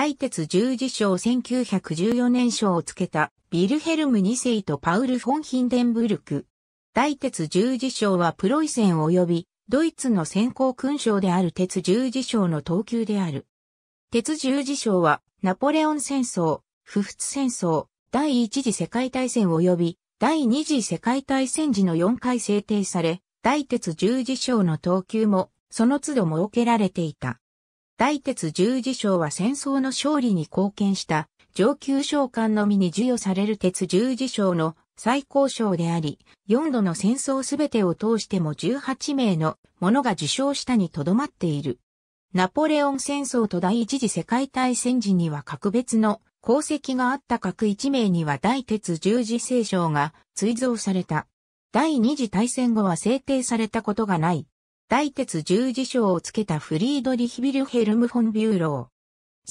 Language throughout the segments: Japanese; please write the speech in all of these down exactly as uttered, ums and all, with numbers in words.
大鉄十字章せんきゅうひゃくじゅうよねん章をつけたヴィルヘルムに世とパウル・フォン・ヒンデンブルク。大鉄十字章はプロイセン及びドイツの先行勲章である鉄十字章の等級である。鉄十字章はナポレオン戦争、普仏戦争、第一次世界大戦及び第二次世界大戦時のよんかい制定され、大鉄十字章の等級もその都度設けられていた。大鉄十字章は戦争の勝利に貢献した上級将官のみに授与される鉄十字章の最高章であり、よんどの戦争すべてを通してもじゅうはちめいの者が受章したにとどまっている。ナポレオン戦争と第一次世界大戦時には格別の功績があった各いちめいには大鉄十字聖章が追贈された。第二次大戦後は制定されたことがない。大鉄十字章をつけたフリードリヒ・ヴィルヘルム・フォン・ビューロー。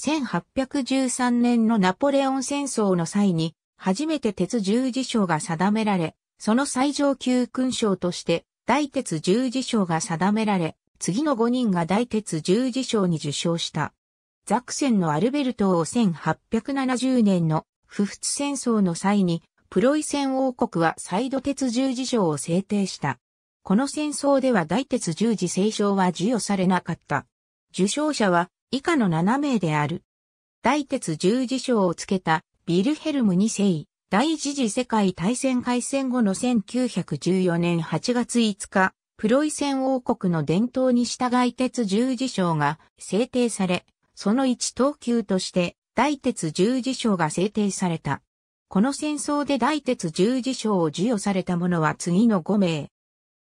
せんはっぴゃくじゅうさんねんのナポレオン戦争の際に、初めて鉄十字章が定められ、その最上級勲章として、大鉄十字章が定められ、次のごにんが大鉄十字章に受章した。ザクセンのアルベルト王せんはっぴゃくななじゅうねんの普仏戦争の際に、プロイセン王国は再度鉄十字章を制定した。この戦争では大鉄十字聖章は授与されなかった。受章者は以下のななめいである。大鉄十字章をつけたヴィルヘルムに世、第一次世界大戦開戦後のせんきゅうひゃくじゅうよねんはちがついつか、プロイセン王国の伝統に従い鉄十字章が制定され、その一等級として大鉄十字章が制定された。この戦争で大鉄十字章を授与された者は次のごめい。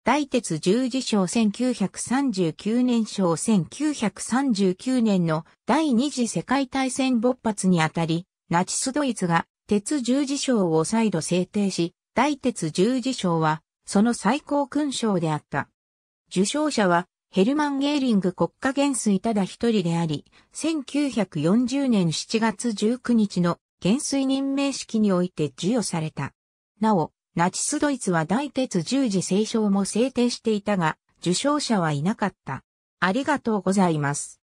大鉄十字章せんきゅうひゃくさんじゅうきゅうねん章せんきゅうひゃくさんじゅうきゅうねんの第二次世界大戦勃発にあたり、ナチスドイツが鉄十字章を再度制定し、大鉄十字章はその最高勲章であった。受章者はヘルマン・ゲーリング国家元帥ただ一人であり、せんきゅうひゃくよんじゅうねんしちがつじゅうくにちの元帥任命式において授与された。なお、ナチスドイツは大鉄十字聖章も制定していたが、受章者はいなかった。ありがとうございます。